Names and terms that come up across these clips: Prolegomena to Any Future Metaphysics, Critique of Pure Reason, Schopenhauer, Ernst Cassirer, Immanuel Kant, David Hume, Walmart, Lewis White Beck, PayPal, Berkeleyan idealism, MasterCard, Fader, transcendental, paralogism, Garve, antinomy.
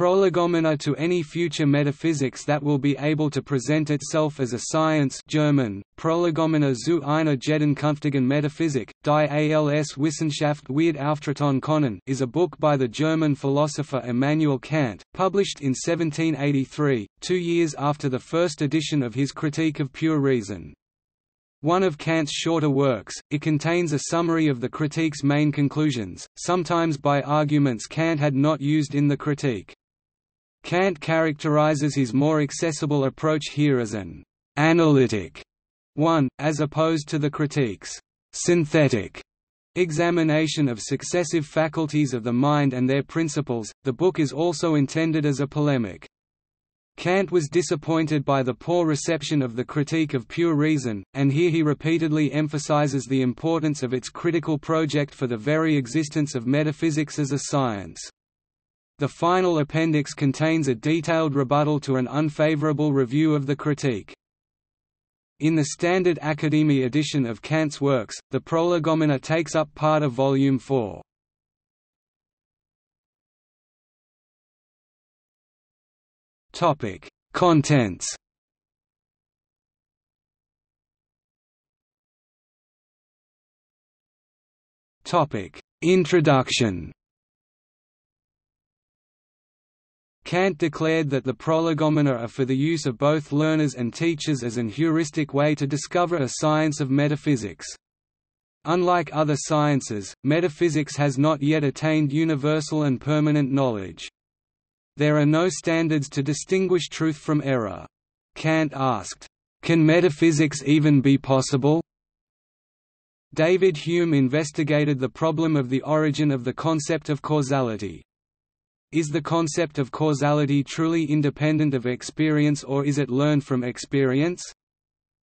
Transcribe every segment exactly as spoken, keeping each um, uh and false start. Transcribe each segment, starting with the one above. Prolegomena to Any Future Metaphysics that will be able to present itself as a science, German, Prolegomena zu einer Jedenkünftigen Metaphysik, die als Wissenschaft wird auftreten können, is a book by the German philosopher Immanuel Kant, published in seventeen eighty-three, two years after the first edition of his Critique of Pure Reason. One of Kant's shorter works, it contains a summary of the critique's main conclusions, sometimes by arguments Kant had not used in the critique. Kant characterizes his more accessible approach here as an «analytic» one, as opposed to the critique's «synthetic» examination of successive faculties of the mind and their principles. The book is also intended as a polemic. Kant was disappointed by the poor reception of the Critique of Pure Reason, and here he repeatedly emphasizes the importance of its critical project for the very existence of metaphysics as a science. The final appendix contains a detailed rebuttal to an unfavorable review of the critique. In the standard Academy edition of Kant's works, the Prolegomena takes up part of Volume four. Topic Contents. Topic Introduction. Kant declared that the Prolegomena are for the use of both learners and teachers as an heuristic way to discover a science of metaphysics. Unlike other sciences, metaphysics has not yet attained universal and permanent knowledge. There are no standards to distinguish truth from error. Kant asked, "Can metaphysics even be possible?" David Hume investigated the problem of the origin of the concept of causality. Is the concept of causality truly independent of experience, or is it learned from experience?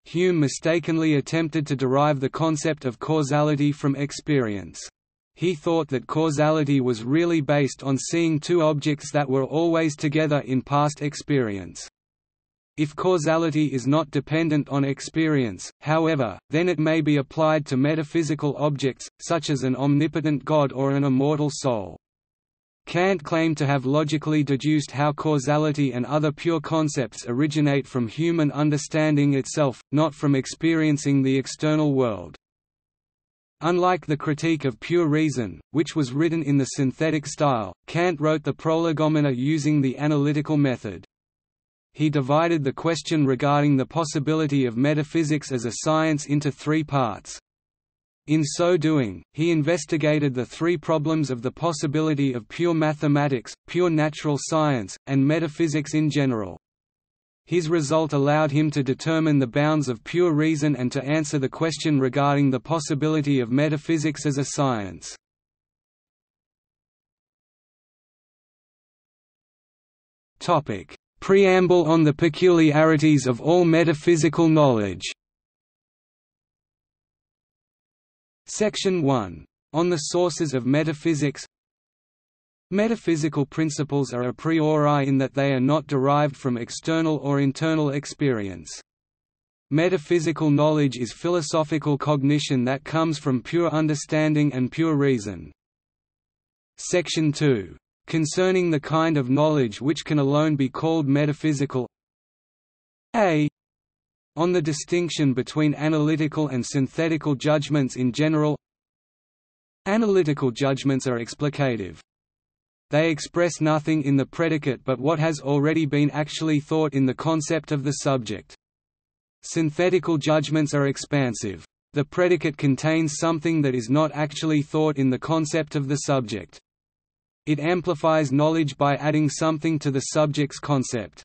Hume mistakenly attempted to derive the concept of causality from experience. He thought that causality was really based on seeing two objects that were always together in past experience. If causality is not dependent on experience, however, then it may be applied to metaphysical objects, such as an omnipotent God or an immortal soul. Kant claimed to have logically deduced how causality and other pure concepts originate from human understanding itself, not from experiencing the external world. Unlike the Critique of Pure Reason, which was written in the synthetic style, Kant wrote the Prolegomena using the analytical method. He divided the question regarding the possibility of metaphysics as a science into three parts. In so doing, he investigated the three problems of the possibility of pure mathematics, pure natural science, and metaphysics in general. His result allowed him to determine the bounds of pure reason and to answer the question regarding the possibility of metaphysics as a science. Topic: Preamble on the peculiarities of all metaphysical knowledge. Section one. On the sources of metaphysics. Metaphysical principles are a priori in that they are not derived from external or internal experience. Metaphysical knowledge is philosophical cognition that comes from pure understanding and pure reason. Section two. Concerning the kind of knowledge which can alone be called metaphysical. A. On the distinction between analytical and synthetical judgments in general. Analytical judgments are explicative. They express nothing in the predicate but what has already been actually thought in the concept of the subject. Synthetical judgments are expansive. The predicate contains something that is not actually thought in the concept of the subject. It amplifies knowledge by adding something to the subject's concept.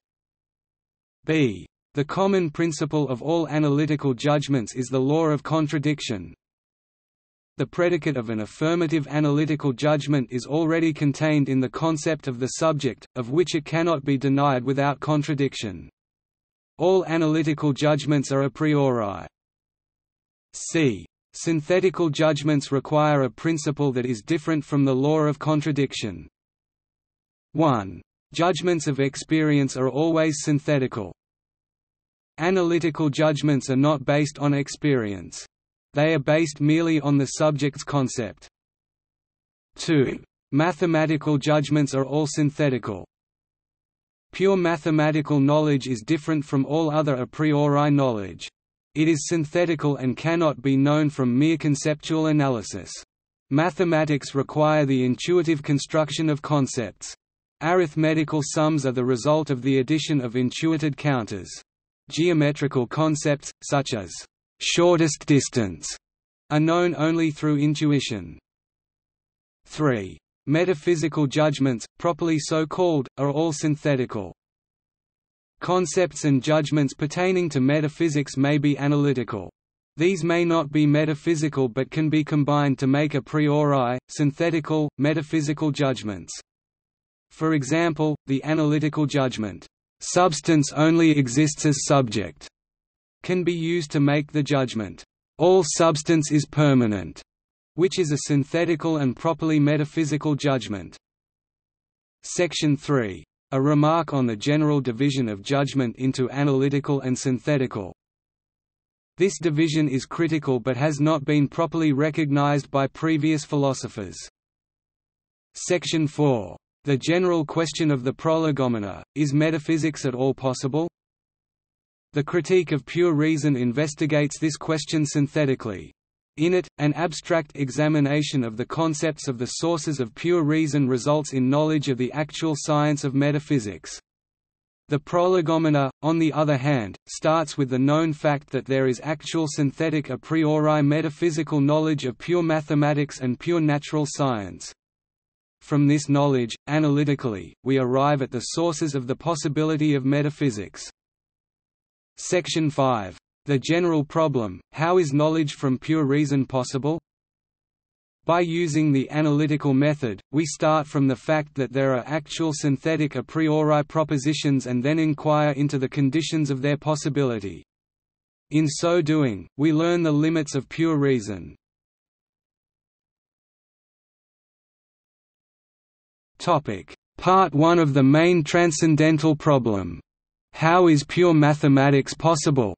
B. The common principle of all analytical judgments is the law of contradiction. The predicate of an affirmative analytical judgment is already contained in the concept of the subject, of which it cannot be denied without contradiction. All analytical judgments are a priori. C. Synthetical judgments require a principle that is different from the law of contradiction. one. Judgments of experience are always synthetical. Analytical judgments are not based on experience. They are based merely on the subject's concept. two. Mathematical judgments are all synthetical. Pure mathematical knowledge is different from all other a priori knowledge. It is synthetical and cannot be known from mere conceptual analysis. Mathematics require the intuitive construction of concepts. Arithmetical sums are the result of the addition of intuited counters. Geometrical concepts, such as shortest distance, are known only through intuition. three. Metaphysical judgments, properly so called, are all synthetical. Concepts and judgments pertaining to metaphysics may be analytical. These may not be metaphysical but can be combined to make a priori, synthetical, metaphysical judgments. For example, the analytical judgment, "Substance only exists as subject," can be used to make the judgment, "All substance is permanent," which is a synthetical and properly metaphysical judgment. Section three. A remark on the general division of judgment into analytical and synthetical. This division is critical but has not been properly recognized by previous philosophers. Section four. The general question of the Prolegomena, is metaphysics at all possible? The Critique of Pure Reason investigates this question synthetically. In it, an abstract examination of the concepts of the sources of pure reason results in knowledge of the actual science of metaphysics. The Prolegomena, on the other hand, starts with the known fact that there is actual synthetic a priori metaphysical knowledge of pure mathematics and pure natural science. From this knowledge, analytically, we arrive at the sources of the possibility of metaphysics. Section five. The general problem, how is knowledge from pure reason possible? By using the analytical method, we start from the fact that there are actual synthetic a priori propositions and then inquire into the conditions of their possibility. In so doing, we learn the limits of pure reason. Part one of the main transcendental problem. How is pure mathematics possible?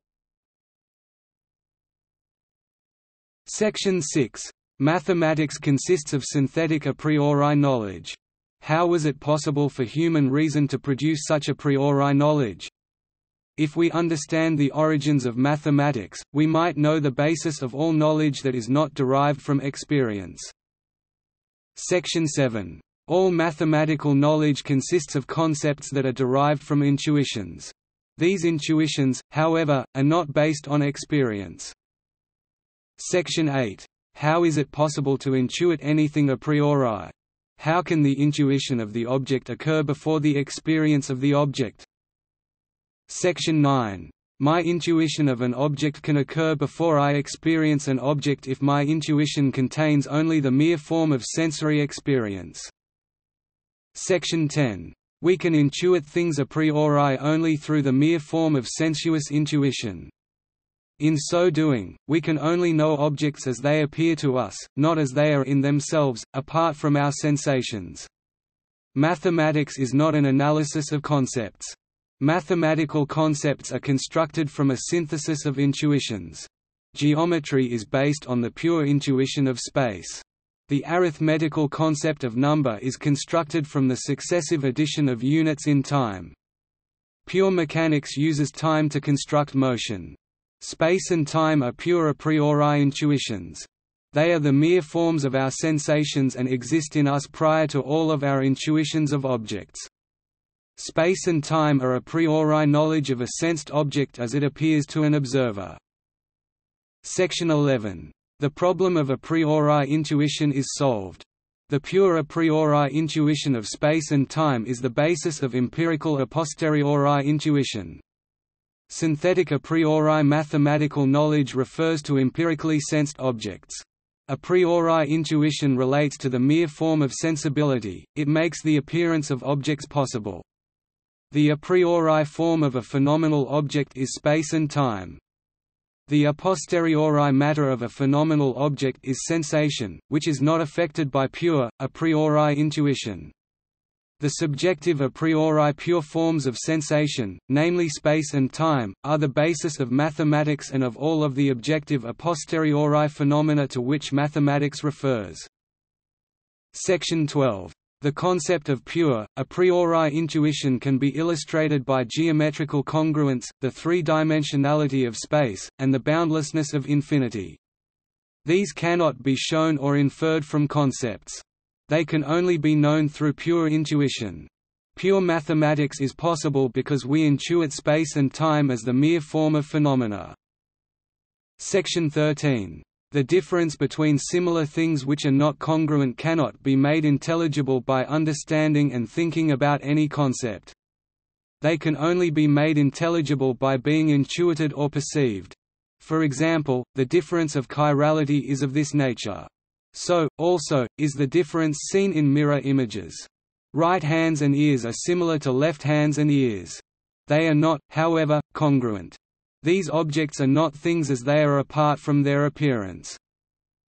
Section six. Mathematics consists of synthetic a priori knowledge. How was it possible for human reason to produce such a priori knowledge? If we understand the origins of mathematics, we might know the basis of all knowledge that is not derived from experience. Section seven. All mathematical knowledge consists of concepts that are derived from intuitions. These intuitions, however, are not based on experience. Section eight. How is it possible to intuit anything a priori? How can the intuition of the object occur before the experience of the object? Section nine. My intuition of an object can occur before I experience an object if my intuition contains only the mere form of sensory experience. Section ten. We can intuit things a priori only through the mere form of sensuous intuition. In so doing, we can only know objects as they appear to us, not as they are in themselves, apart from our sensations. Mathematics is not an analysis of concepts. Mathematical concepts are constructed from a synthesis of intuitions. Geometry is based on the pure intuition of space. The arithmetical concept of number is constructed from the successive addition of units in time. Pure mechanics uses time to construct motion. Space and time are pure a priori intuitions. They are the mere forms of our sensations and exist in us prior to all of our intuitions of objects. Space and time are a priori knowledge of a sensed object as it appears to an observer. Section eleven. The problem of a priori intuition is solved. The pure a priori intuition of space and time is the basis of empirical a posteriori intuition. Synthetic a priori mathematical knowledge refers to empirically sensed objects. A priori intuition relates to the mere form of sensibility, it makes the appearance of objects possible. The a priori form of a phenomenal object is space and time. The a posteriori matter of a phenomenal object is sensation, which is not affected by pure, a priori intuition. The subjective a priori pure forms of sensation, namely space and time, are the basis of mathematics and of all of the objective a posteriori phenomena to which mathematics refers. Section twelve. The concept of pure, a priori intuition can be illustrated by geometrical congruence, the three-dimensionality of space, and the boundlessness of infinity. These cannot be shown or inferred from concepts. They can only be known through pure intuition. Pure mathematics is possible because we intuit space and time as the mere form of phenomena. Section thirteen. The difference between similar things which are not congruent cannot be made intelligible by understanding and thinking about any concept. They can only be made intelligible by being intuited or perceived. For example, the difference of chirality is of this nature. So, also, is the difference seen in mirror images. Right hands and ears are similar to left hands and ears. They are not, however, congruent. These objects are not things as they are apart from their appearance.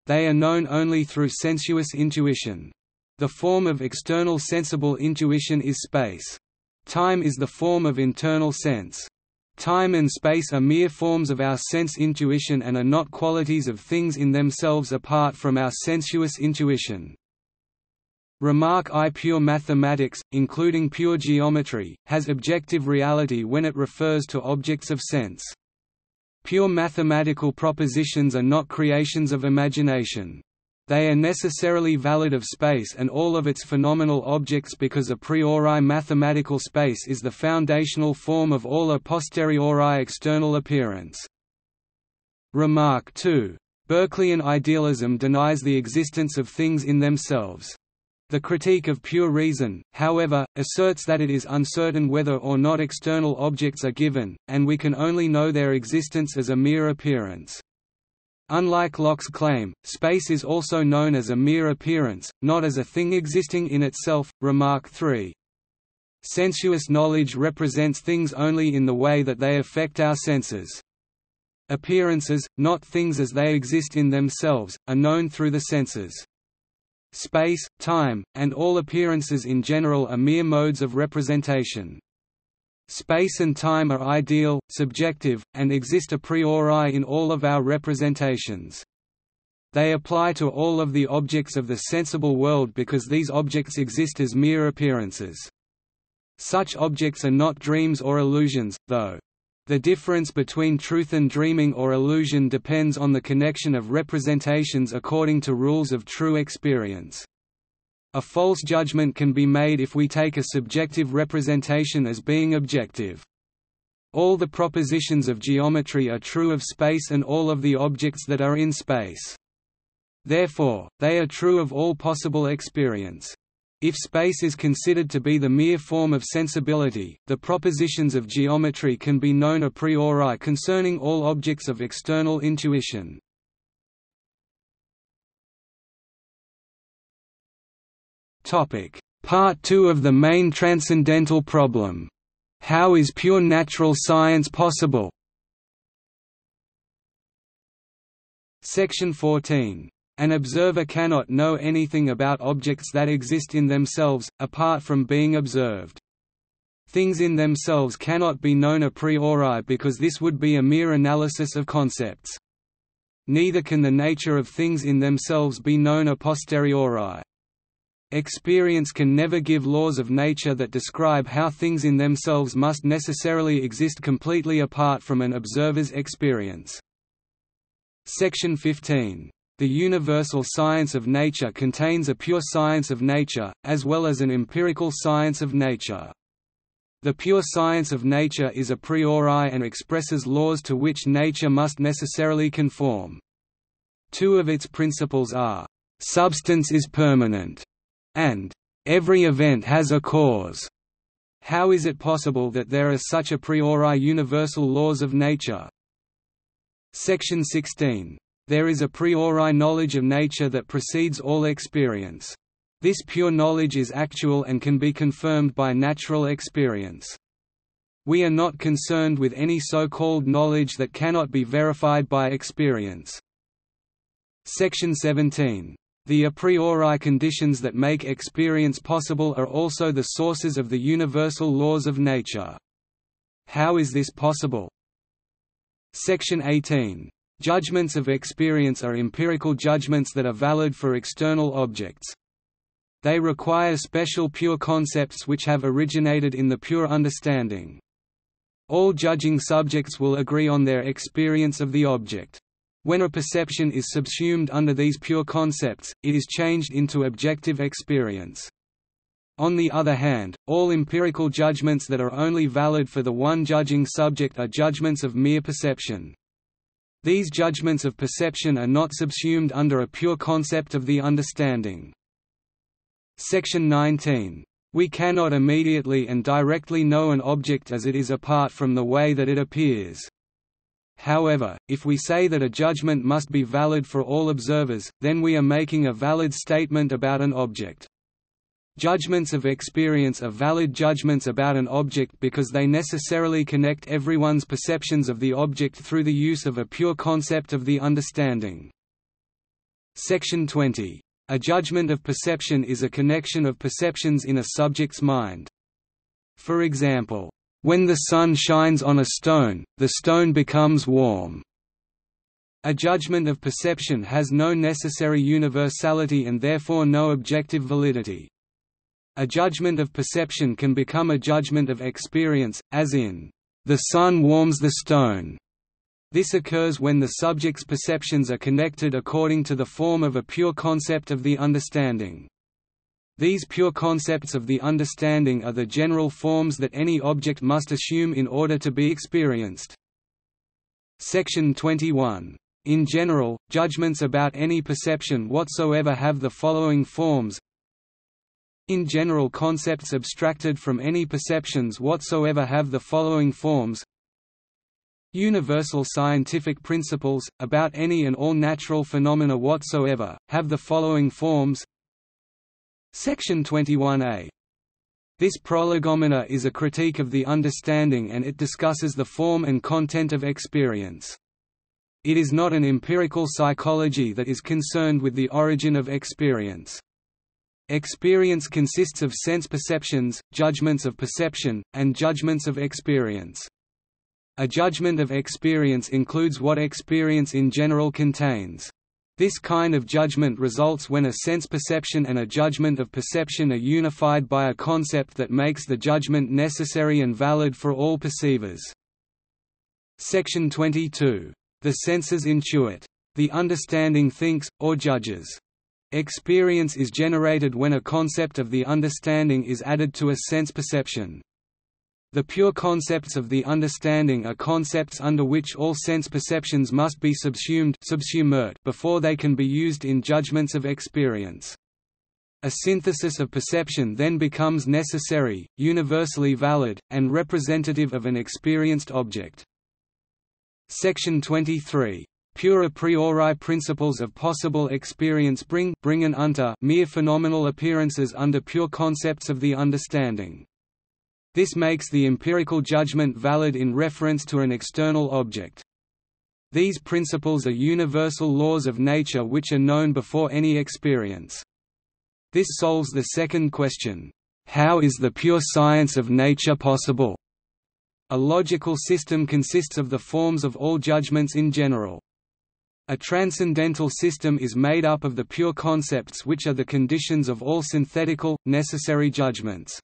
They are known only through sensuous intuition. The form of external sensible intuition is space. Time is the form of internal sense. Time and space are mere forms of our sense intuition and are not qualities of things in themselves apart from our sensuous intuition. Remark I. Pure mathematics, including pure geometry, has objective reality when it refers to objects of sense. Pure mathematical propositions are not creations of imagination. They are necessarily valid of space and all of its phenomenal objects because a priori mathematical space is the foundational form of all a posteriori external appearance. Remark two. Berkeleyan idealism denies the existence of things in themselves. The Critique of Pure Reason, however, asserts that it is uncertain whether or not external objects are given, and we can only know their existence as a mere appearance. Unlike Locke's claim, space is also known as a mere appearance, not as a thing existing in itself. Remark three. Sensuous knowledge represents things only in the way that they affect our senses. Appearances, not things as they exist in themselves, are known through the senses. Space, time, and all appearances in general are mere modes of representation. Space and time are ideal, subjective, and exist a priori in all of our representations. They apply to all of the objects of the sensible world because these objects exist as mere appearances. Such objects are not dreams or illusions, though. The difference between truth and dreaming or illusion depends on the connection of representations according to rules of true experience. A false judgment can be made if we take a subjective representation as being objective. All the propositions of geometry are true of space and all of the objects that are in space. Therefore, they are true of all possible experience. If space is considered to be the mere form of sensibility, the propositions of geometry can be known a priori concerning all objects of external intuition. Part two of the main transcendental problem. How is pure natural science possible? Section fourteen. An observer cannot know anything about objects that exist in themselves, apart from being observed. Things in themselves cannot be known a priori because this would be a mere analysis of concepts. Neither can the nature of things in themselves be known a posteriori. Experience can never give laws of nature that describe how things in themselves must necessarily exist completely apart from an observer's experience. Section fifteen. The universal science of nature contains a pure science of nature, as well as an empirical science of nature. The pure science of nature is a priori and expresses laws to which nature must necessarily conform. Two of its principles are, "Substance is permanent," and "Every event has a cause." How is it possible that there are such a priori universal laws of nature? Section sixteen. There is a priori knowledge of nature that precedes all experience. This pure knowledge is actual and can be confirmed by natural experience. We are not concerned with any so-called knowledge that cannot be verified by experience. Section seventeen. The a priori conditions that make experience possible are also the sources of the universal laws of nature. How is this possible? Section eighteen. Judgments of experience are empirical judgments that are valid for external objects. They require special pure concepts which have originated in the pure understanding. All judging subjects will agree on their experience of the object. When a perception is subsumed under these pure concepts, it is changed into objective experience. On the other hand, all empirical judgments that are only valid for the one judging subject are judgments of mere perception. These judgments of perception are not subsumed under a pure concept of the understanding. Section nineteen. We cannot immediately and directly know an object as it is apart from the way that it appears. However, if we say that a judgment must be valid for all observers, then we are making a valid statement about an object. Judgments of experience are valid judgments about an object because they necessarily connect everyone's perceptions of the object through the use of a pure concept of the understanding. Section twenty. A judgment of perception is a connection of perceptions in a subject's mind. For example, when the sun shines on a stone, the stone becomes warm. A judgment of perception has no necessary universality and therefore no objective validity. A judgment of perception can become a judgment of experience, as in, "The sun warms the stone." This occurs when the subject's perceptions are connected according to the form of a pure concept of the understanding. These pure concepts of the understanding are the general forms that any object must assume in order to be experienced. Section twenty-one. In general, judgments about any perception whatsoever have the following forms. In general, concepts abstracted from any perceptions whatsoever have the following forms: universal scientific principles, about any and all natural phenomena whatsoever, have the following forms. Section twenty-one A. This Prolegomena is a critique of the understanding and it discusses the form and content of experience. It is not an empirical psychology that is concerned with the origin of experience. Experience consists of sense perceptions, judgments of perception, and judgments of experience. A judgment of experience includes what experience in general contains. This kind of judgment results when a sense perception and a judgment of perception are unified by a concept that makes the judgment necessary and valid for all perceivers. Section twenty-two. The senses intuit. The understanding thinks, or judges. Experience is generated when a concept of the understanding is added to a sense perception. The pure concepts of the understanding are concepts under which all sense perceptions must be subsumed before they can be used in judgments of experience. A synthesis of perception then becomes necessary, universally valid, and representative of an experienced object. Section twenty-three. Pure a priori principles of possible experience bring, bring an unter mere phenomenal appearances under pure concepts of the understanding. This makes the empirical judgment valid in reference to an external object. These principles are universal laws of nature which are known before any experience. This solves the second question, how is the pure science of nature possible? A logical system consists of the forms of all judgments in general. A transcendental system is made up of the pure concepts which are the conditions of all synthetical, necessary judgments.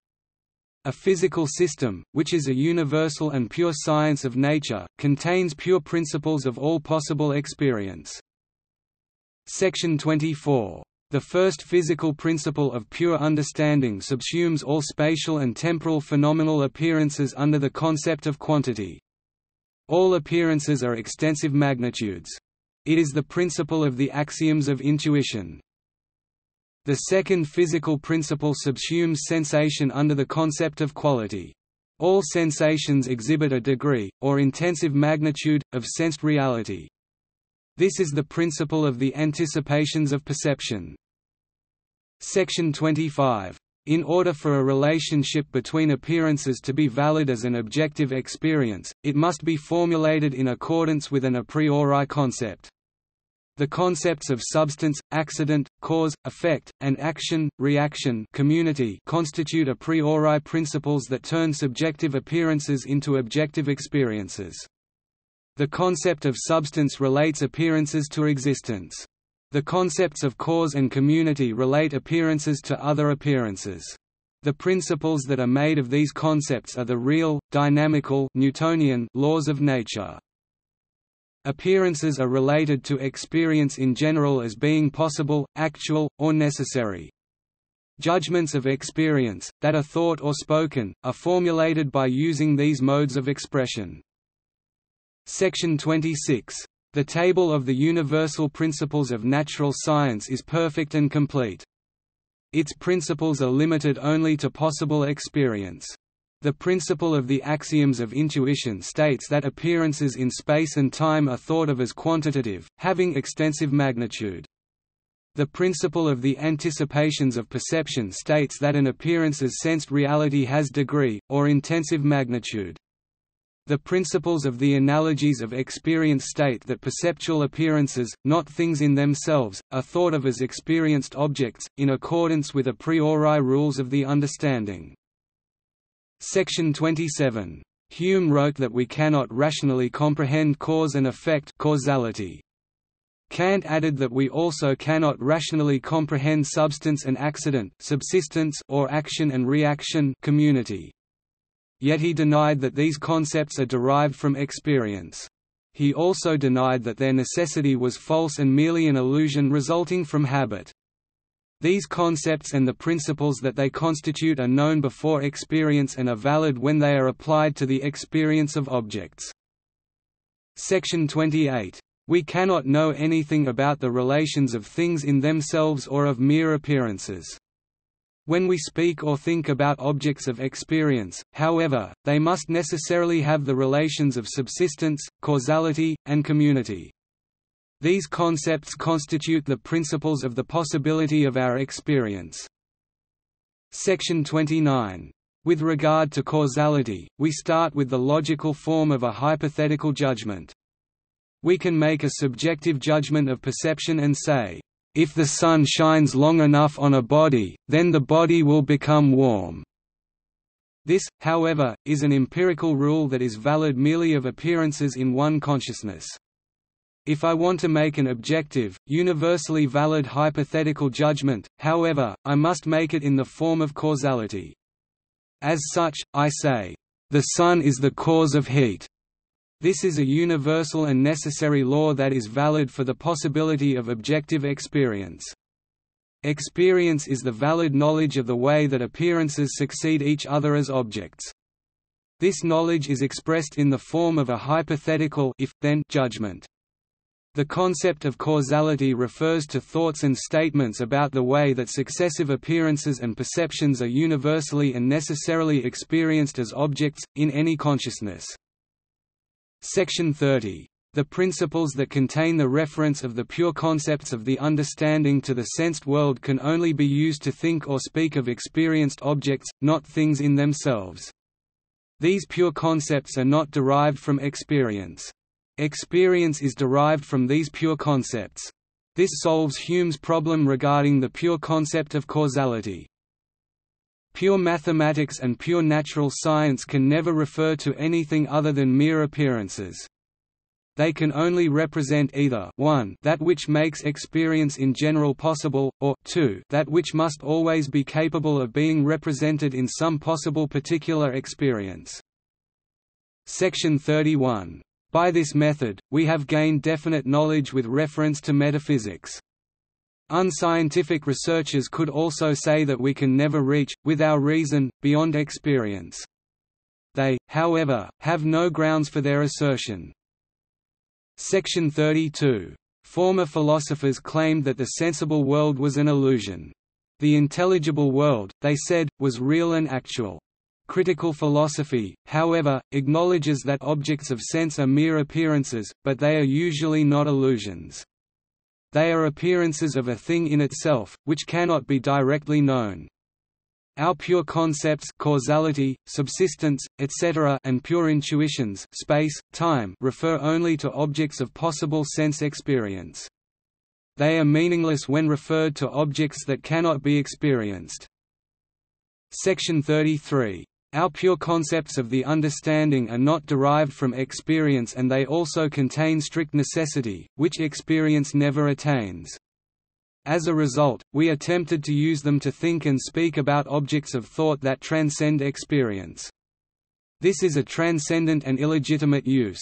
A physical system, which is a universal and pure science of nature, contains pure principles of all possible experience. Section twenty-four. The first physical principle of pure understanding subsumes all spatial and temporal phenomenal appearances under the concept of quantity. All appearances are extensive magnitudes. It is the principle of the axioms of intuition. The second physical principle subsumes sensation under the concept of quality. All sensations exhibit a degree, or intensive magnitude, of sensed reality. This is the principle of the anticipations of perception. Section twenty-five. In order for a relationship between appearances to be valid as an objective experience, it must be formulated in accordance with an a priori concept. The concepts of substance, accident, cause, effect, and action, reaction, community constitute a priori principles that turn subjective appearances into objective experiences. The concept of substance relates appearances to existence. The concepts of cause and community relate appearances to other appearances. The principles that are made of these concepts are the real, dynamical Newtonian laws of nature. Appearances are related to experience in general as being possible, actual, or necessary. Judgments of experience, that are thought or spoken, are formulated by using these modes of expression. Section twenty-six. The table of the universal principles of natural science is perfect and complete. Its principles are limited only to possible experience. The principle of the axioms of intuition states that appearances in space and time are thought of as quantitative, having extensive magnitude. The principle of the anticipations of perception states that an appearance's sensed reality has degree, or intensive magnitude. The principles of the analogies of experience state that perceptual appearances, not things in themselves, are thought of as experienced objects, in accordance with a priori rules of the understanding. Section twenty-seven. Hume wrote that we cannot rationally comprehend cause and effect, causality. Kant added that we also cannot rationally comprehend substance and accident, subsistence, or action and reaction, community. Yet he denied that these concepts are derived from experience. He also denied that their necessity was false and merely an illusion resulting from habit. These concepts and the principles that they constitute are known before experience and are valid when they are applied to the experience of objects. Section twenty-eight. We cannot know anything about the relations of things in themselves or of mere appearances. When we speak or think about objects of experience, however, they must necessarily have the relations of subsistence, causality, and community. These concepts constitute the principles of the possibility of our experience. Section twenty-nine. With regard to causality, we start with the logical form of a hypothetical judgment. We can make a subjective judgment of perception and say, if the sun shines long enough on a body, then the body will become warm. This, however, is an empirical rule that is valid merely of appearances in one consciousness. If I want to make an objective, universally valid hypothetical judgment, however, I must make it in the form of causality. As such, I say, the sun is the cause of heat. This is a universal and necessary law that is valid for the possibility of objective experience. Experience is the valid knowledge of the way that appearances succeed each other as objects. This knowledge is expressed in the form of a hypothetical if-then judgment. The concept of causality refers to thoughts and statements about the way that successive appearances and perceptions are universally and necessarily experienced as objects, in any consciousness. Section thirty. The principles that contain the reference of the pure concepts of the understanding to the sensed world can only be used to think or speak of experienced objects, not things in themselves. These pure concepts are not derived from experience. Experience is derived from these pure concepts. This solves Hume's problem regarding the pure concept of causality. Pure mathematics and pure natural science can never refer to anything other than mere appearances. They can only represent either one, that which makes experience in general possible, or two, that which must always be capable of being represented in some possible particular experience. Section thirty-one. By this method, we have gained definite knowledge with reference to metaphysics. Unscientific researchers could also say that we can never reach, with our reason, beyond experience. They, however, have no grounds for their assertion. Section thirty-two. Former philosophers claimed that the sensible world was an illusion. The intelligible world, they said, was real and actual. Critical philosophy, however, acknowledges that objects of sense are mere appearances, but they are usually not illusions. They are appearances of a thing in itself, which cannot be directly known. Our pure concepts causality, subsistence, et cetera, and pure intuitions space, time refer only to objects of possible sense experience. They are meaningless when referred to objects that cannot be experienced. Section thirty-three. Our pure concepts of the understanding are not derived from experience and they also contain strict necessity, which experience never attains. As a result, we attempted to use them to think and speak about objects of thought that transcend experience. This is a transcendent and illegitimate use.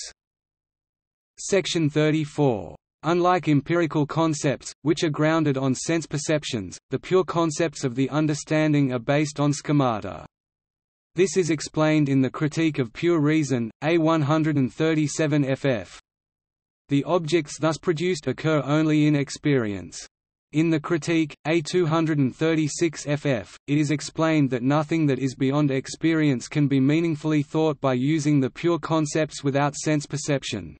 Section thirty-four. Unlike empirical concepts, which are grounded on sense perceptions, the pure concepts of the understanding are based on schemata. This is explained in the Critique of Pure Reason, A one thirty-seven F F. The objects thus produced occur only in experience. In the Critique, A two thirty-six F F, it is explained that nothing that is beyond experience can be meaningfully thought by using the pure concepts without sense perception.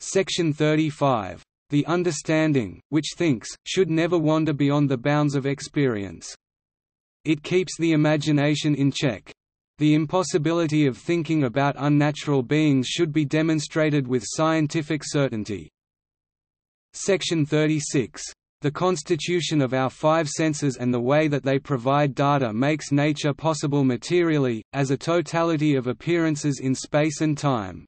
Section thirty-five. The understanding, which thinks, should never wander beyond the bounds of experience. It keeps the imagination in check. The impossibility of thinking about unnatural beings should be demonstrated with scientific certainty. Section thirty-six. The constitution of our five senses and the way that they provide data makes nature possible materially, as a totality of appearances in space and time.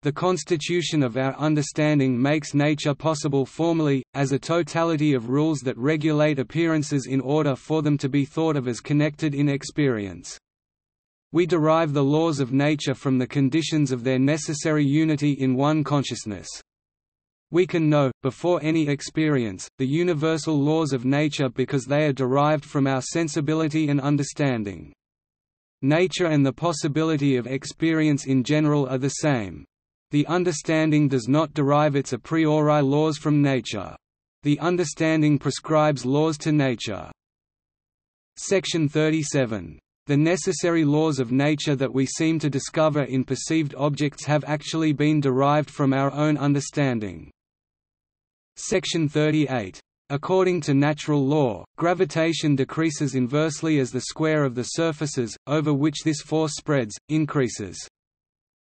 The constitution of our understanding makes nature possible formally, as a totality of rules that regulate appearances in order for them to be thought of as connected in experience. We derive the laws of nature from the conditions of their necessary unity in one consciousness. We can know, before any experience, the universal laws of nature because they are derived from our sensibility and understanding. Nature and the possibility of experience in general are the same. The understanding does not derive its a priori laws from nature. The understanding prescribes laws to nature. Section thirty-seven. The necessary laws of nature that we seem to discover in perceived objects have actually been derived from our own understanding. Section thirty-eight. According to natural law, gravitation decreases inversely as the square of the surfaces, over which this force spreads, increases.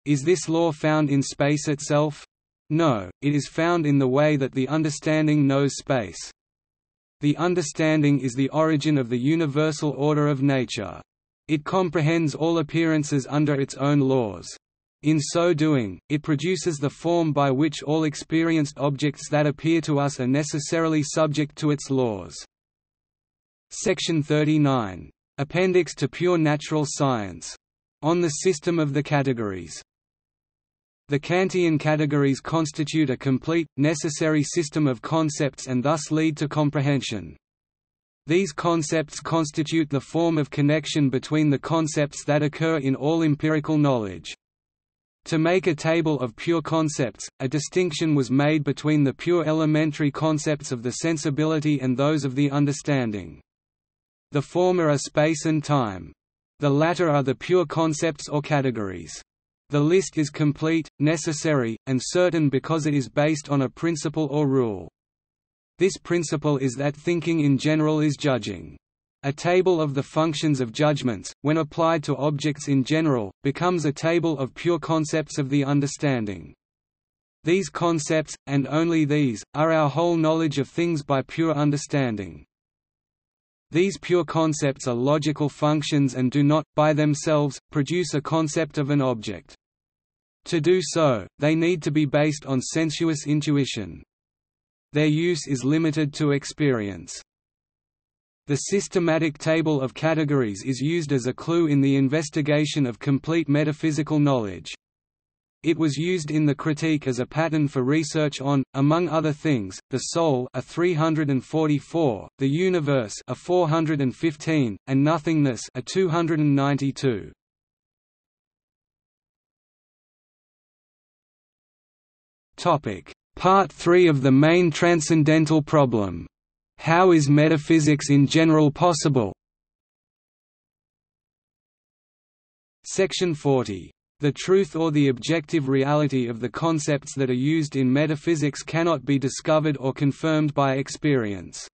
Is this law found in space itself? No, it is found in the way that the understanding knows space. The understanding is the origin of the universal order of nature. It comprehends all appearances under its own laws. In so doing, it produces the form by which all experienced objects that appear to us are necessarily subject to its laws. Section thirty-nine. Appendix to Pure Natural Science. On the system of the categories. The Kantian categories constitute a complete, necessary system of concepts and thus lead to comprehension. These concepts constitute the form of connection between the concepts that occur in all empirical knowledge. To make a table of pure concepts, a distinction was made between the pure elementary concepts of the sensibility and those of the understanding. The former are space and time. The latter are the pure concepts or categories. The list is complete, necessary, and certain because it is based on a principle or rule. This principle is that thinking in general is judging. A table of the functions of judgments, when applied to objects in general, becomes a table of pure concepts of the understanding. These concepts, and only these, are our whole knowledge of things by pure understanding. These pure concepts are logical functions and do not, by themselves, produce a concept of an object. To do so, they need to be based on sensuous intuition. Their use is limited to experience. The systematic table of categories is used as a clue in the investigation of complete metaphysical knowledge. It was used in the Critique as a pattern for research on, among other things, the soul, a three hundred forty-four, the universe, a four hundred fifteen, and nothingness, a two hundred ninety-two. Topic: Part three of the main transcendental problem: How is metaphysics in general possible? Section forty. The truth or the objective reality of the concepts that are used in metaphysics cannot be discovered or confirmed by experience.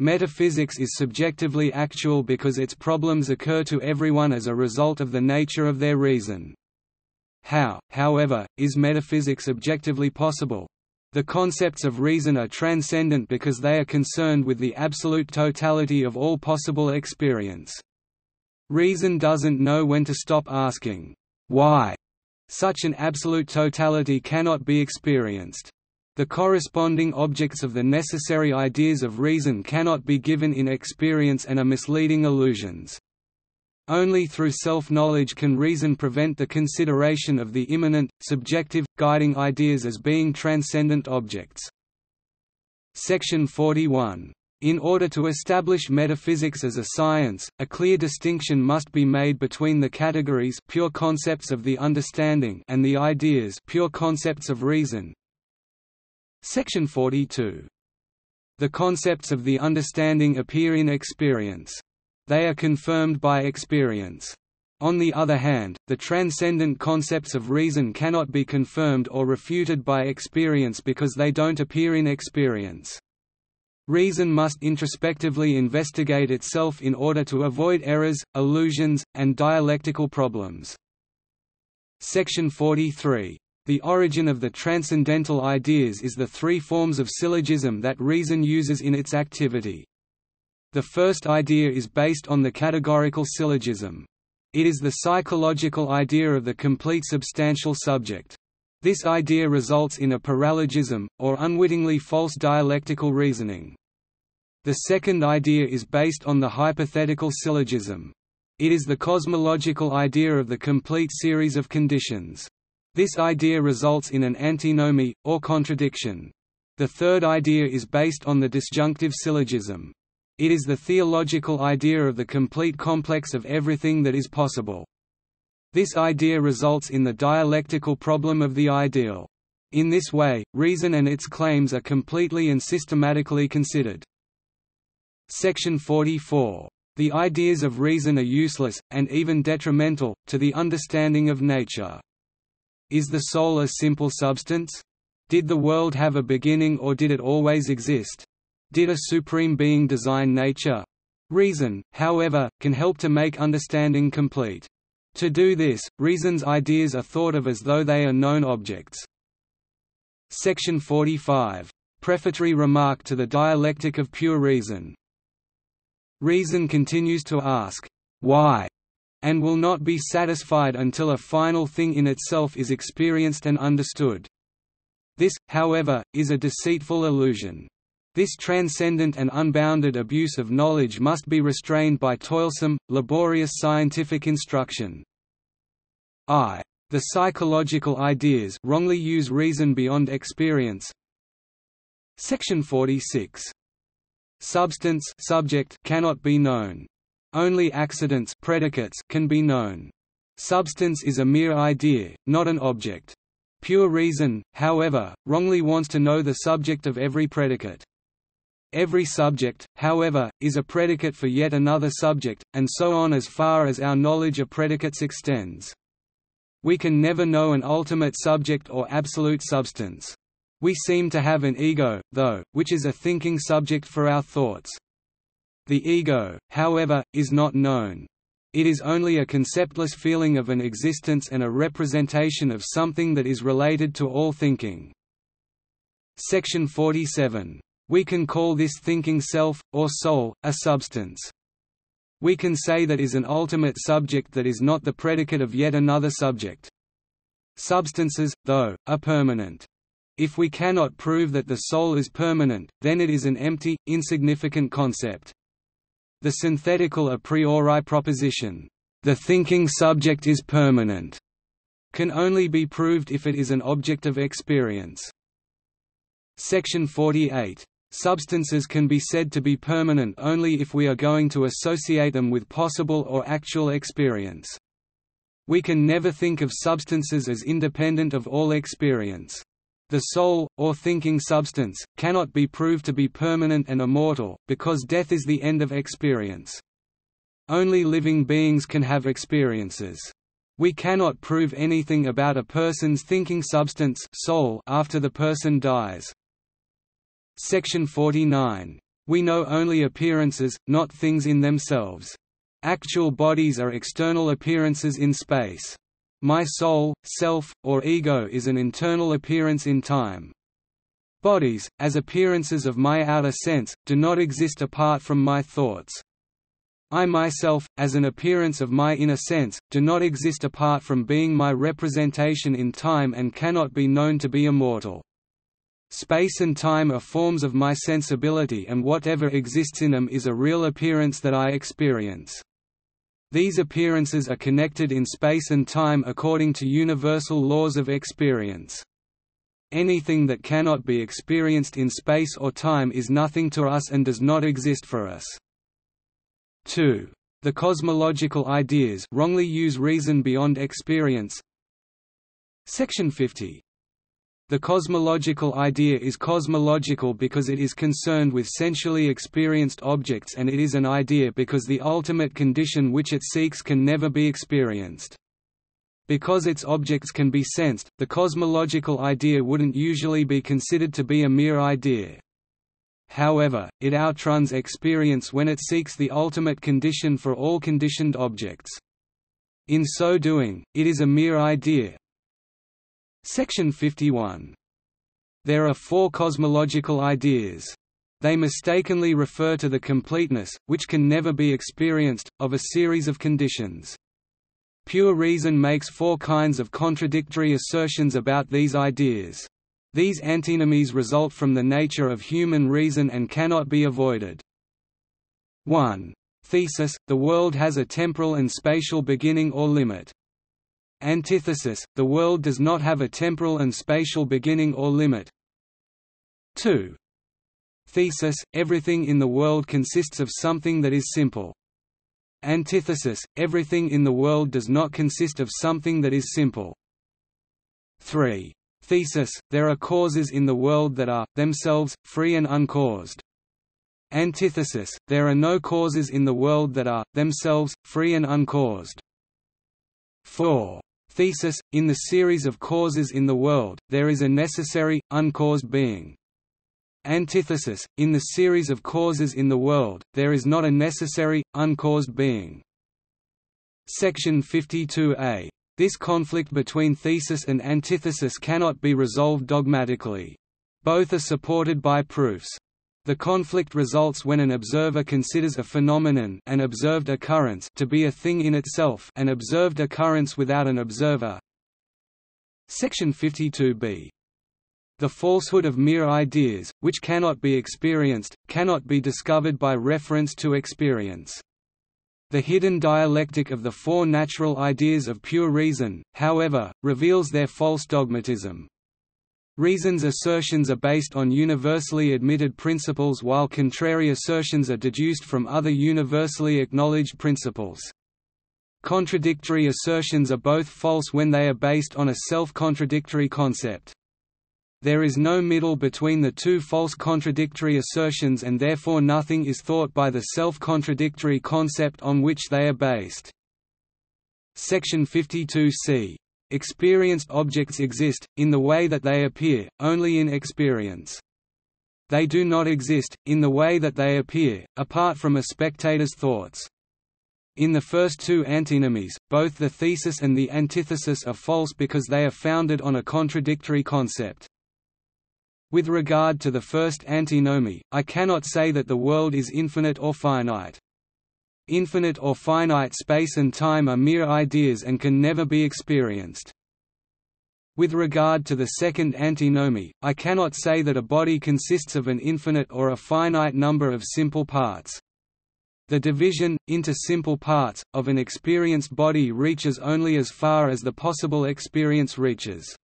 Metaphysics is subjectively actual because its problems occur to everyone as a result of the nature of their reason. How, however, is metaphysics objectively possible? The concepts of reason are transcendent because they are concerned with the absolute totality of all possible experience. Reason doesn't know when to stop asking why. Such an absolute totality cannot be experienced. The corresponding objects of the necessary ideas of reason cannot be given in experience and are misleading illusions. Only through self-knowledge can reason prevent the consideration of the immanent, subjective, guiding ideas as being transcendent objects. Section forty-one. In order to establish metaphysics as a science, a clear distinction must be made between the categories pure concepts of the understanding and the ideas pure concepts of reason. Section forty-two. The concepts of the understanding appear in experience. They are confirmed by experience. On the other hand, the transcendent concepts of reason cannot be confirmed or refuted by experience because they don't appear in experience. Reason must introspectively investigate itself in order to avoid errors, illusions, and dialectical problems. Section forty-three. The origin of the transcendental ideas is the three forms of syllogism that reason uses in its activity. The first idea is based on the categorical syllogism. It is the psychological idea of the complete substantial subject. This idea results in a paralogism, or unwittingly false dialectical reasoning. The second idea is based on the hypothetical syllogism. It is the cosmological idea of the complete series of conditions. This idea results in an antinomy, or contradiction. The third idea is based on the disjunctive syllogism. It is the theological idea of the complete complex of everything that is possible. This idea results in the dialectical problem of the ideal. In this way, reason and its claims are completely and systematically considered. Section forty-four. The ideas of reason are useless, and even detrimental, to the understanding of nature. Is the soul a simple substance? Did the world have a beginning or did it always exist? Did a supreme being design nature? Reason, however, can help to make understanding complete. To do this, reason's ideas are thought of as though they are known objects. Section forty-five. Prefatory remark to the dialectic of pure reason. Reason continues to ask, why? And will not be satisfied until a final thing in itself is experienced and understood. This, however, is a deceitful illusion. This transcendent and unbounded abuse of knowledge must be restrained by toilsome, laborious scientific instruction. I. The psychological ideas wrongly use reason beyond experience. Section forty-six. Substance, subject cannot be known. Only accidents, predicates can be known. Substance is a mere idea, not an object. Pure reason, however, wrongly wants to know the subject of every predicate. Every subject, however, is a predicate for yet another subject, and so on as far as our knowledge of predicates extends. We can never know an ultimate subject or absolute substance. We seem to have an ego, though, which is a thinking subject for our thoughts. The ego, however, is not known. It is only a conceptless feeling of an existence and a representation of something that is related to all thinking. Section forty-seven. We can call this thinking self, or soul, a substance. We can say that is an ultimate subject that is not the predicate of yet another subject. Substances, though, are permanent. If we cannot prove that the soul is permanent, then it is an empty, insignificant concept. The synthetical a priori proposition, "the thinking subject is permanent," can only be proved if it is an object of experience. Section forty-eight. Substances can be said to be permanent only if we are going to associate them with possible or actual experience. We can never think of substances as independent of all experience. The soul, or thinking substance, cannot be proved to be permanent and immortal, because death is the end of experience. Only living beings can have experiences. We cannot prove anything about a person's thinking substance, soul, after the person dies. Section forty-nine. We know only appearances, not things in themselves. Actual bodies are external appearances in space. My soul, self, or ego is an internal appearance in time. Bodies, as appearances of my outer sense, do not exist apart from my thoughts. I myself, as an appearance of my inner sense, do not exist apart from being my representation in time and cannot be known to be immortal. Space and time are forms of my sensibility, and whatever exists in them is a real appearance that I experience. These appearances are connected in space and time according to universal laws of experience. Anything that cannot be experienced in space or time is nothing to us and does not exist for us. two. The cosmological ideas wrongly use reason beyond experience. Section fifty. The cosmological idea is cosmological because it is concerned with sensually experienced objects, and it is an idea because the ultimate condition which it seeks can never be experienced. Because its objects can be sensed, the cosmological idea wouldn't usually be considered to be a mere idea. However, it outruns experience when it seeks the ultimate condition for all conditioned objects. In so doing, it is a mere idea. Section fifty-one. There are four cosmological ideas. They mistakenly refer to the completeness, which can never be experienced, of a series of conditions. Pure reason makes four kinds of contradictory assertions about these ideas. These antinomies result from the nature of human reason and cannot be avoided. one. Thesis – the world has a temporal and spatial beginning or limit. Antithesis – the world does not have a temporal and spatial beginning or limit. two. Thesis – everything in the world consists of something that is simple. Antithesis – everything in the world does not consist of something that is simple. three. Thesis – there are causes in the world that are, themselves, free and uncaused. Antithesis – there are no causes in the world that are, themselves, free and uncaused. four. Thesis – in the series of causes in the world, there is a necessary, uncaused being. Antithesis – in the series of causes in the world, there is not a necessary, uncaused being. Section fifty-two A. This conflict between thesis and antithesis cannot be resolved dogmatically. Both are supported by proofs. The conflict results when an observer considers a phenomenon, an observed occurrence, to be a thing in itself, an observed occurrence without an observer. Section fifty-two B. The falsehood of mere ideas, which cannot be experienced, cannot be discovered by reference to experience. The hidden dialectic of the four natural ideas of pure reason, however, reveals their false dogmatism. Reason's assertions are based on universally admitted principles, while contrary assertions are deduced from other universally acknowledged principles. Contradictory assertions are both false when they are based on a self-contradictory concept. There is no middle between the two false contradictory assertions, and therefore nothing is thought by the self-contradictory concept on which they are based. Section fifty-two C. Experienced objects exist, in the way that they appear, only in experience. They do not exist, in the way that they appear, apart from a spectator's thoughts. In the first two antinomies, both the thesis and the antithesis are false because they are founded on a contradictory concept. With regard to the first antinomy, I cannot say that the world is infinite or finite. Infinite or finite space and time are mere ideas and can never be experienced. With regard to the second antinomy, I cannot say that a body consists of an infinite or a finite number of simple parts. The division, into simple parts, of an experienced body reaches only as far as the possible experience reaches.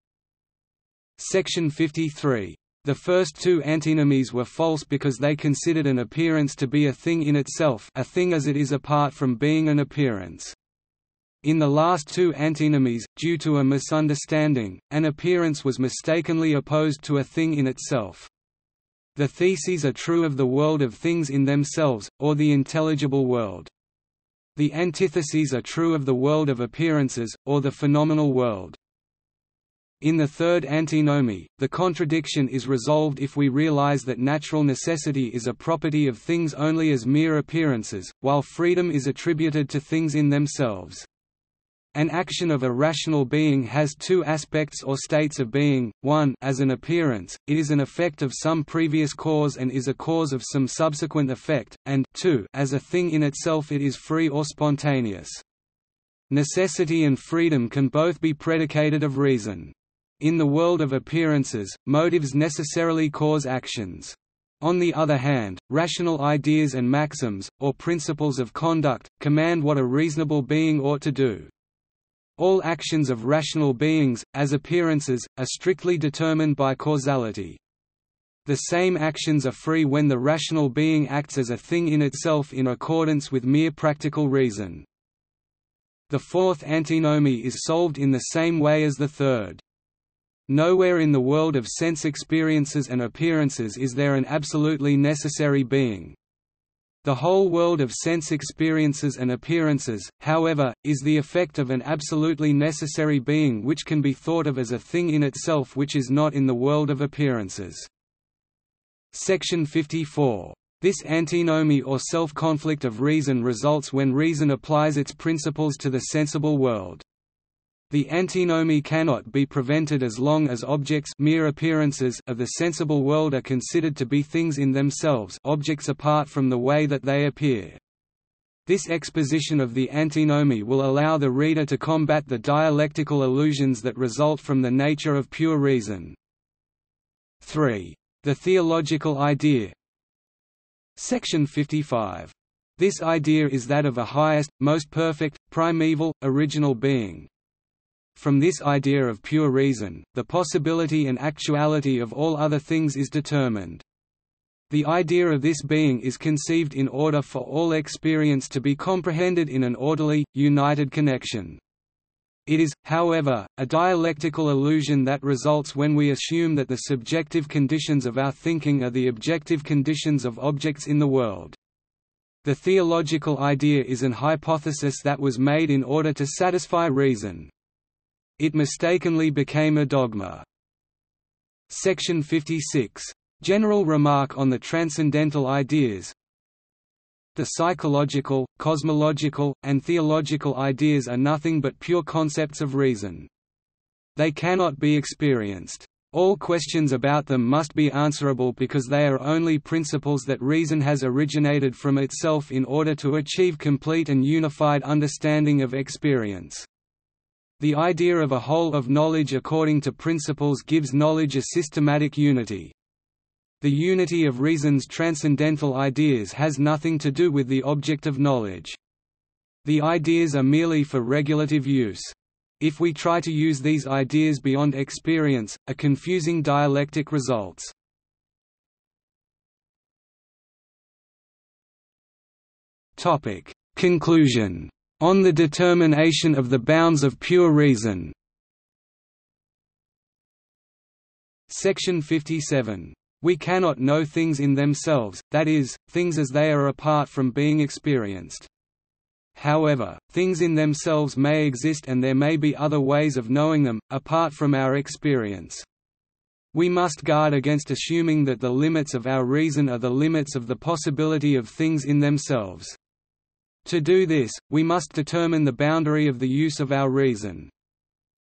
Section fifty-three. The first two antinomies were false because they considered an appearance to be a thing in itself, a thing as it is apart from being an appearance. In the last two antinomies, due to a misunderstanding, an appearance was mistakenly opposed to a thing in itself. The theses are true of the world of things in themselves, or the intelligible world. The antitheses are true of the world of appearances, or the phenomenal world. In the third antinomy, the contradiction is resolved if we realize that natural necessity is a property of things only as mere appearances, while freedom is attributed to things in themselves. An action of a rational being has two aspects or states of being: one, as an appearance, it is an effect of some previous cause and is a cause of some subsequent effect, and two, as a thing in itself, it is free or spontaneous. Necessity and freedom can both be predicated of reason. In the world of appearances, motives necessarily cause actions. On the other hand, rational ideas and maxims, or principles of conduct, command what a reasonable being ought to do. All actions of rational beings, as appearances, are strictly determined by causality. The same actions are free when the rational being acts as a thing in itself in accordance with mere practical reason. The fourth antinomy is solved in the same way as the third. Nowhere in the world of sense experiences and appearances is there an absolutely necessary being. The whole world of sense experiences and appearances, however, is the effect of an absolutely necessary being which can be thought of as a thing in itself which is not in the world of appearances. Section fifty-four. This antinomy or self-conflict of reason results when reason applies its principles to the sensible world. The antinomy cannot be prevented as long as objects, mere appearances, of the sensible world are considered to be things in themselves, objects apart from the way that they appear. This exposition of the antinomy will allow the reader to combat the dialectical illusions that result from the nature of pure reason. three. The theological idea. Section fifty-five. This idea is that of a highest, most perfect, primeval, original being. From this idea of pure reason, the possibility and actuality of all other things is determined. The idea of this being is conceived in order for all experience to be comprehended in an orderly, united connection. It is, however, a dialectical illusion that results when we assume that the subjective conditions of our thinking are the objective conditions of objects in the world. The theological idea is an hypothesis that was made in order to satisfy reason. It mistakenly became a dogma. Section fifty-six. General remark on the transcendental ideas. The psychological, cosmological, and theological ideas are nothing but pure concepts of reason. They cannot be experienced. All questions about them must be answerable because they are only principles that reason has originated from itself in order to achieve complete and unified understanding of experience. The idea of a whole of knowledge according to principles gives knowledge a systematic unity. The unity of reason's transcendental ideas has nothing to do with the object of knowledge. The ideas are merely for regulative use. If we try to use these ideas beyond experience, a confusing dialectic results. Topic: Conclusion. On the determination of the bounds of pure reason. Section fifty-seven. We cannot know things in themselves, that is, things as they are apart from being experienced. However, things in themselves may exist and there may be other ways of knowing them, apart from our experience. We must guard against assuming that the limits of our reason are the limits of the possibility of things in themselves. To do this, we must determine the boundary of the use of our reason.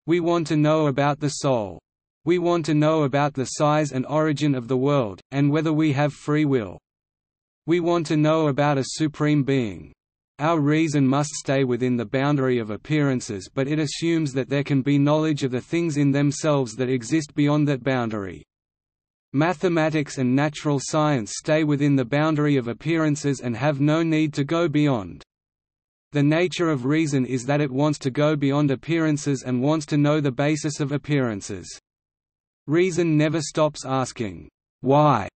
We want to know about the soul. We want to know about the size and origin of the world, and whether we have free will. We want to know about a supreme being. Our reason must stay within the boundary of appearances, but it assumes that there can be knowledge of the things in themselves that exist beyond that boundary. Mathematics and natural science stay within the boundary of appearances and have no need to go beyond. The nature of reason is that it wants to go beyond appearances and wants to know the basis of appearances. Reason never stops asking, "Why?"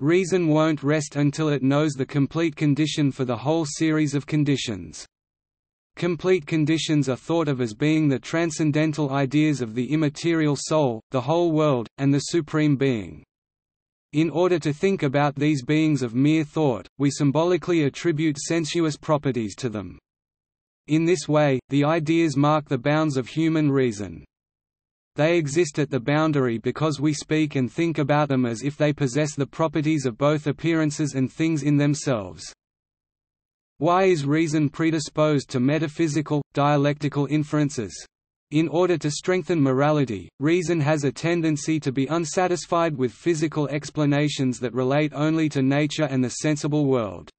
Reason won't rest until it knows the complete condition for the whole series of conditions. Complete conditions are thought of as being the transcendental ideas of the immaterial soul, the whole world, and the supreme being. In order to think about these beings of mere thought, we symbolically attribute sensuous properties to them. In this way, the ideas mark the bounds of human reason. They exist at the boundary because we speak and think about them as if they possess the properties of both appearances and things in themselves. Why is reason predisposed to metaphysical, dialectical inferences? In order to strengthen morality, reason has a tendency to be unsatisfied with physical explanations that relate only to nature and the sensible world.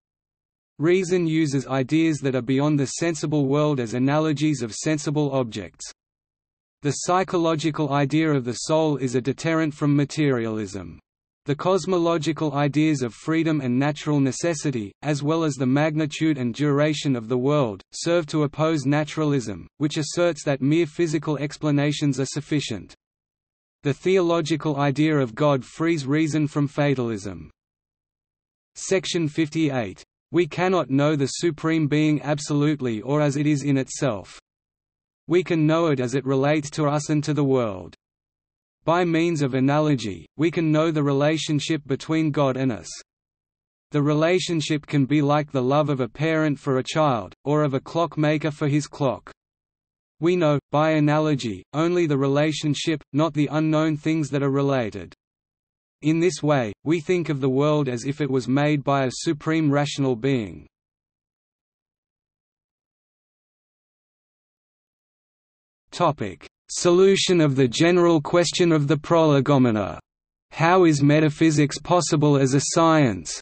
Reason uses ideas that are beyond the sensible world as analogies of sensible objects. The psychological idea of the soul is a deterrent from materialism. The cosmological ideas of freedom and natural necessity, as well as the magnitude and duration of the world, serve to oppose naturalism, which asserts that mere physical explanations are sufficient. The theological idea of God frees reason from fatalism. Section fifty-eight. We cannot know the Supreme Being absolutely or as it is in itself. We can know it as it relates to us and to the world. By means of analogy, we can know the relationship between God and us. The relationship can be like the love of a parent for a child, or of a clockmaker for his clock. We know, by analogy, only the relationship, not the unknown things that are related. In this way, we think of the world as if it was made by a supreme rational being. Solution of the general question of the Prolegomena. How is metaphysics possible as a science?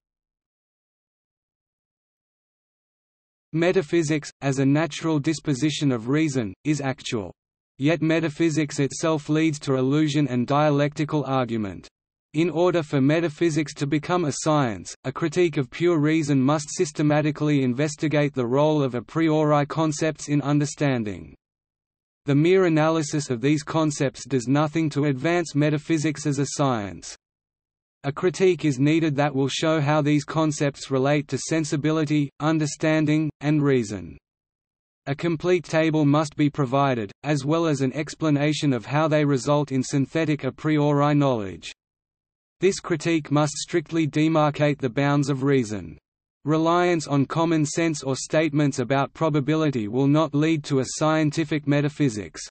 Metaphysics, as a natural disposition of reason, is actual. Yet metaphysics itself leads to illusion and dialectical argument. In order for metaphysics to become a science, a critique of pure reason must systematically investigate the role of a priori concepts in understanding. The mere analysis of these concepts does nothing to advance metaphysics as a science. A critique is needed that will show how these concepts relate to sensibility, understanding, and reason. A complete table must be provided, as well as an explanation of how they result in synthetic a priori knowledge. This critique must strictly demarcate the bounds of reason. Reliance on common sense or statements about probability will not lead to a scientific metaphysics.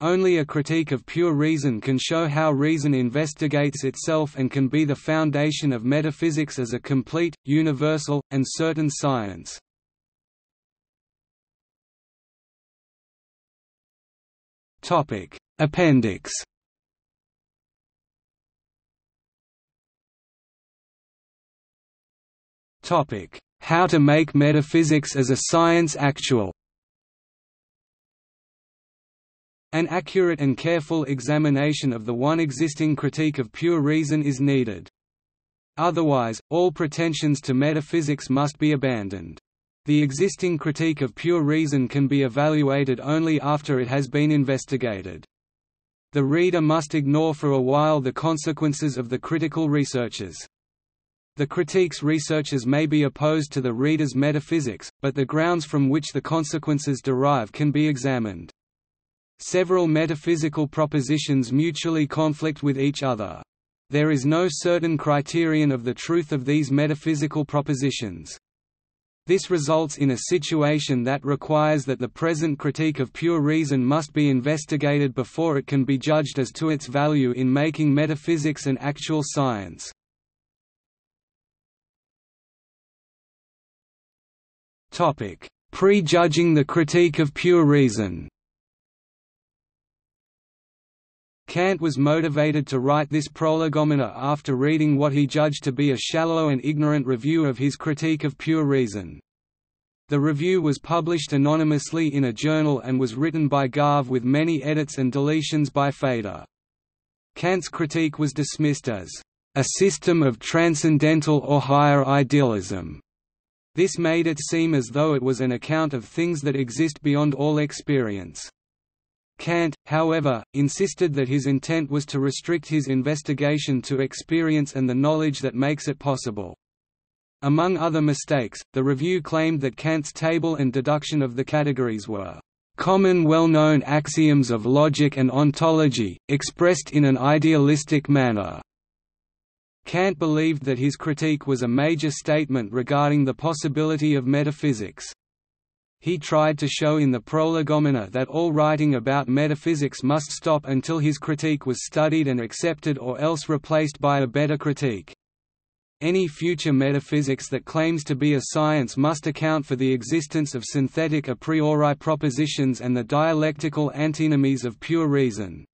Only a critique of pure reason can show how reason investigates itself and can be the foundation of metaphysics as a complete, universal, and certain science. Topic: Appendix. Topic: How to make metaphysics as a science actual. An accurate and careful examination of the one existing critique of pure reason is needed. Otherwise, all pretensions to metaphysics must be abandoned. The existing critique of pure reason can be evaluated only after it has been investigated. The reader must ignore for a while the consequences of the critical researches. The critique's researches may be opposed to the reader's metaphysics, but the grounds from which the consequences derive can be examined. Several metaphysical propositions mutually conflict with each other. There is no certain criterion of the truth of these metaphysical propositions. This results in a situation that requires that the present critique of pure reason must be investigated before it can be judged as to its value in making metaphysics an actual science. Topic: Prejudging the critique of pure reason. Kant was motivated to write this Prolegomena after reading what he judged to be a shallow and ignorant review of his critique of pure reason. The review was published anonymously in a journal and was written by Garve with many edits and deletions by Fader. Kant's critique was dismissed as a system of transcendental or higher idealism. This made it seem as though it was an account of things that exist beyond all experience. Kant, however, insisted that his intent was to restrict his investigation to experience and the knowledge that makes it possible. Among other mistakes, the review claimed that Kant's table and deduction of the categories were common well-known axioms of logic and ontology, expressed in an idealistic manner. Kant believed that his critique was a major statement regarding the possibility of metaphysics. He tried to show in the Prolegomena that all writing about metaphysics must stop until his critique was studied and accepted or else replaced by a better critique. Any future metaphysics that claims to be a science must account for the existence of synthetic a priori propositions and the dialectical antinomies of pure reason.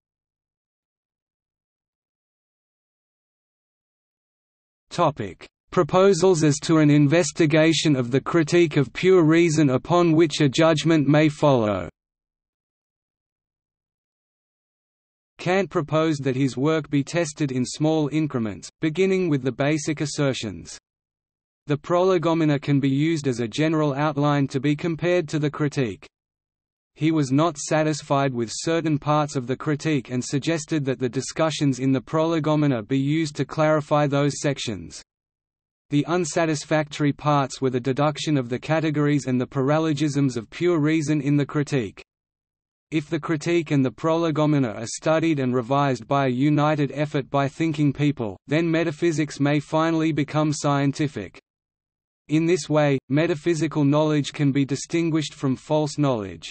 Topic: Proposals as to an investigation of the critique of pure reason upon which a judgment may follow. Kant proposed that his work be tested in small increments, beginning with the basic assertions. The Prolegomena can be used as a general outline to be compared to the Critique. He was not satisfied with certain parts of the Critique and suggested that the discussions in the Prolegomena be used to clarify those sections. The unsatisfactory parts were the deduction of the categories and the paralogisms of pure reason in the Critique. If the Critique and the Prolegomena are studied and revised by a united effort by thinking people, then metaphysics may finally become scientific. In this way, metaphysical knowledge can be distinguished from false knowledge.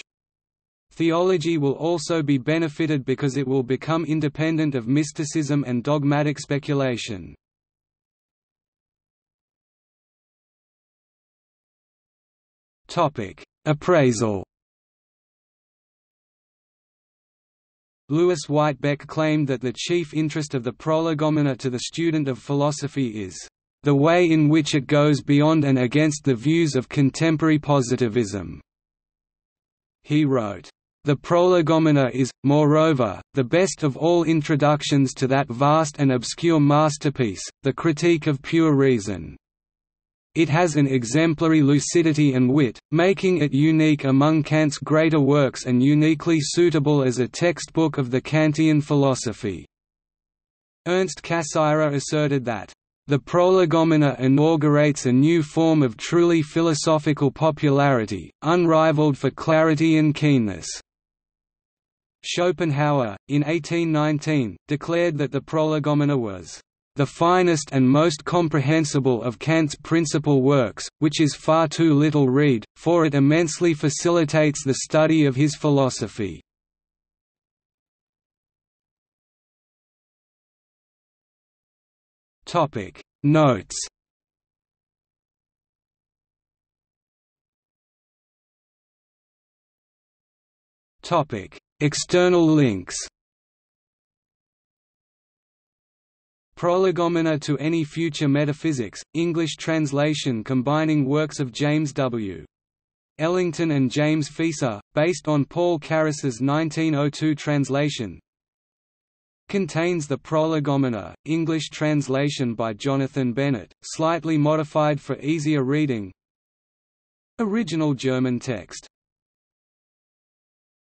Theology will also be benefited because it will become independent of mysticism and dogmatic speculation. Appraisal. Lewis White Beck claimed that the chief interest of the Prolegomena to the student of philosophy is the way in which it goes beyond and against the views of contemporary positivism. He wrote, "The Prolegomena is, moreover, the best of all introductions to that vast and obscure masterpiece, the Critique of Pure Reason. It has an exemplary lucidity and wit, making it unique among Kant's greater works and uniquely suitable as a textbook of the Kantian philosophy." Ernst Cassirer asserted that, "The Prolegomena inaugurates a new form of truly philosophical popularity, unrivaled for clarity and keenness." Schopenhauer, in eighteen nineteen, declared that the Prolegomena was the finest and most comprehensible of Kant's principal works, which is far too little read, for it immensely facilitates the study of his philosophy. Topic Notes. Topic External links. Prolegomena to Any Future Metaphysics, English translation combining works of James W. Ellington and James Fieser, based on Paul Carus's nineteen oh two translation. Contains the Prolegomena, English translation by Jonathan Bennett, slightly modified for easier reading. Original German text.